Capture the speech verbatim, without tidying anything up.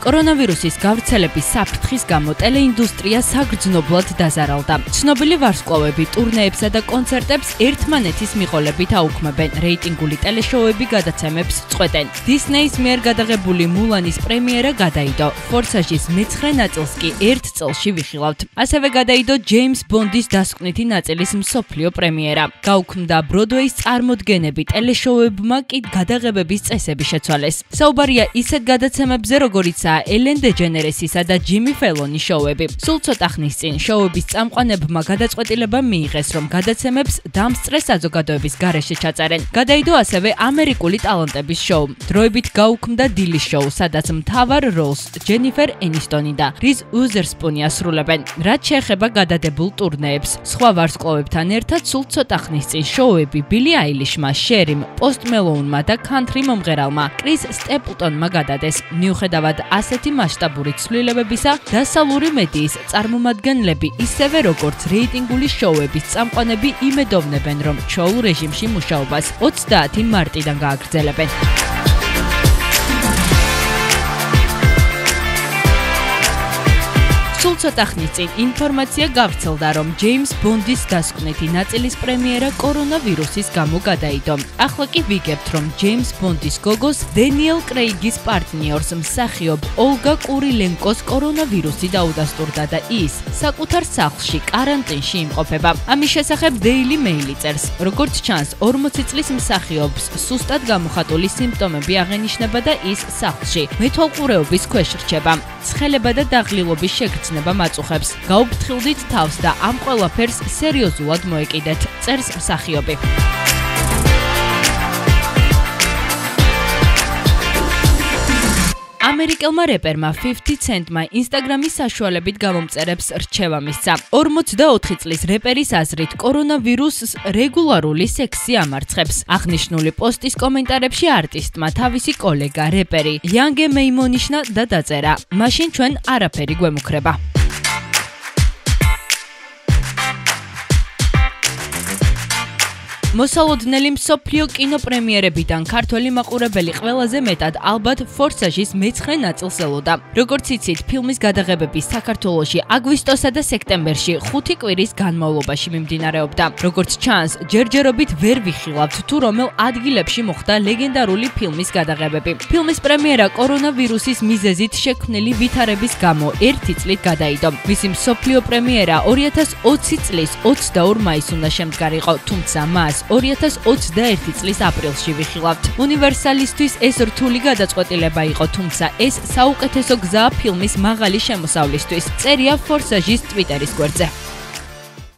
Koronavirusis გავრცელების საფრთხის გამო ტელეინდუსტრია საგრძნობლად დაზარალდა. Ცნობილი ვარსკვლავები ტურნეებსა და კონცერტებს ერთმანეთის მიყოლებით აუქმებენ. რეიტინგული ტელეშოუები გადაცემებს წყვეტენ. დისნეის მიერ გადაღებული მულანის პრემიერა გადაიდო. ფორსაჟის მეცხრე ნაწილს კი ერთ წელში ვიხილავთ. ასევე გადაიდო ჯეიმს ბონდის დასკვნითი ნაწილის მსოფლიო პრემიერა. გაუქმდა ბროდვეის წარმოდგენები ტელეშოუებმა კი გადაღებების წესები შეცვალეს. საუბარია ისეთ გადაცემებზე, როგორიცაა Ellen DeGeneresისა და Jimmy Fallon-ის შოუები. Სულ ცოტა ხნის წინ შოუების წამყვანებმა გადაწყვეტილება მიიღეს, რომ გადაცემებს დამსწრე საზოგადოების გარეშე ჩაწერენ. Გადაიდო ასევე ამერიკული ტალანტების შოუ. დროებით გაუქმდა დილის შოუ, სადაც მთავარ როლს ჯენიფერ ენისტონი და რის უზერსპუნი ასრულებენ. რაც შეეხება გადადებულ ტურნეებს, სხვა ვარსკვლავებთან ერთად სულ ცოტა ხნის წინ შოუები ბილი აილიშმა, შერიმ, პოსტ მელოუნმა და ქანთრი მომღერალმა კრის სტეპლტონმა გადადეს. მიუხედავად ასეთი მასშტაბური ცვლილებებისა, დასავლური მედიის წარმომადგენლები ისევე როგორც რეიტინგული შოუების წამყვანები იმედოვნებენ, რომ შოუ რეჟიმში მუშაობას ოცდაათი მარტიდან გააგრძელებენ. სულ ცოტა ხნის წინ ინფორმაცია გავრცელდა, რომ ჯეიმს ბონდის დასკვნითი ნაწილის პრემიერა კორონავირუსის გამო გადაიდო. ახლა კი ვიგებთ, რომ ჯეიმს ბონდის გოგოს დენიელ კრეიგის პარტნიორს მსახიობ ოლგა კურილენკოს კორონავირუსი დაუდასტურდა და ის საკუთარ სახლში კარანტინში იმყოფება. ამის შესახებ Daily Mail-ი წერს, როგორც ჩანს, ორმოცი წლის მსახიობს სუსტად გამოხატული სიმპტომები აღენიშნება და ის სახლში მეთვალყურეობის ქვეშ რჩება. ცხელება და დაღლილობის შეგრძნება მაწუხებს. გაუფრთხილდით თავს და ამ ყველაფერს სერიოზულად მოეკიდეთ, წერს მსახიობი. ამერიკელმა რეპერმა ფიფტი ცენტმა Instagram-ის საშუალებით გამომწერებს რჩევა მისცა. ორმოცდაოთხი წლის რეპერის აზრით, კორონავირუსს რეგულარული სექსი ამარცხებს. აღნიშნული პოსტის კომენტარებში არტისტმა თავისი კოლეგა რეპერი იანგე მეიმონიშნა და დაწერა: "მაშინ ჩვენ არაფერი გვემუქრება." მოსალოდნელი მსოფლიო კინოპრემიერებიდან ქართველი მაყურებელი ყველაზე მეტად ალბათ ფორსაჟის მეცხრე ნაწილს ელოდა. როგორც იცით, ფილმის გადაღებები საქართველოში აგვისტოსა და სექტემბერში ხუთი კვირის განმავლობაში მიმდინარეობდა. როგორც ჩანს, ჯერჯერობით ვერ ვიხილავთ თუ რომელ ადგილებში მოხდა ლეგენდარული ფილმის გადაღებები. ფილმის პრემიერა კორონავირუსის მიზეზით შექმნილი ვითარების გამო ერთი წლით გადაიდო. მისი მსოფლიო პრემიერა ორი ათას ოცი წლის ოცდაორი მაისს უნდა შემდგარიყო, თუმცა მას ორი ათას ოცდაერთი წლის აპრილში ვიხილავთ. უნივერსალისტვის ეს რთული გადაწყვეტილება იყო, თუმცა ეს საუკეთესო გზაა ფილმის მაღალი შემოსავლისთვის. წერია ფორსაჟის ტვიტერის გვერდზე.